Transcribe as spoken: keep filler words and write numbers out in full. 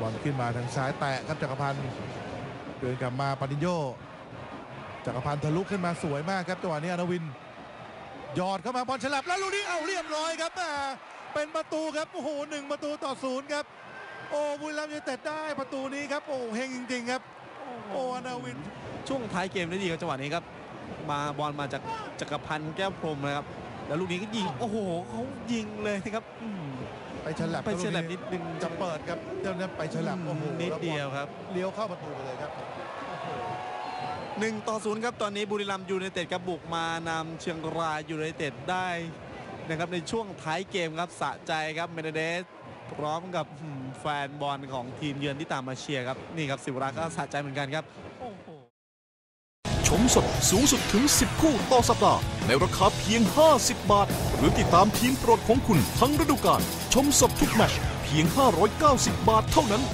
บอลขึ้นมาทางซ้ายแตะครับจักรพันธ์เดินกลับมาปานิโยจักรพันธ์ทะลุขึ้นมาสวยมากครับจังหวะนี้อนวินยอดเข้ามาบอลฉลับแล้วลูกนี้เอาเรียบร้อยครับเป็นประตูครับโอ้โหหนึ่งประตูต่อศูนย์ครับโอ้บุรีรัมย์ยูไนเต็ดได้ประตูนี้ครับโอ้เฮงจริงๆครับโอ้อนวินช่วงท้ายเกมได้ดีครับจังหวะนี้ครับมาบอลมาจากจักรพันธ์แก้วพรหมนะครับแล้วลูกนี้ก็ยิงโอ้โหเขายิงเลยนะครับไปฉลับไปฉลับนิดนึงจะเปิดครับเดี๋ยวนั้นไปฉลับโอ้โหนิดเดียวครับเลี้ยวเข้าประตูไปเลยครับหนึ่งต่อศูนย์ครับตอนนี้บุรีรัมย์ยูไนเต็ดครับบุกมานำเชียงรายยูไนเต็ดได้นะครับในช่วงท้ายเกมครับสะใจครับเมเนเดสพร้อมกับแฟนบอลของทีมเยือนที่ตามมาเชียร์ครับนี่ครับศิวรักษ์ก็สะใจเหมือนกันครับชมสดสูงสุดถึงสิบคู่ต่อสัปดาห์ในราคาเพียงห้าสิบบาทหรือติดตามทีมโปรดของคุณทั้งฤดูกาลชมสดทุกแมตช์เพียงห้าร้อยเก้าสิบบาทเท่านั้น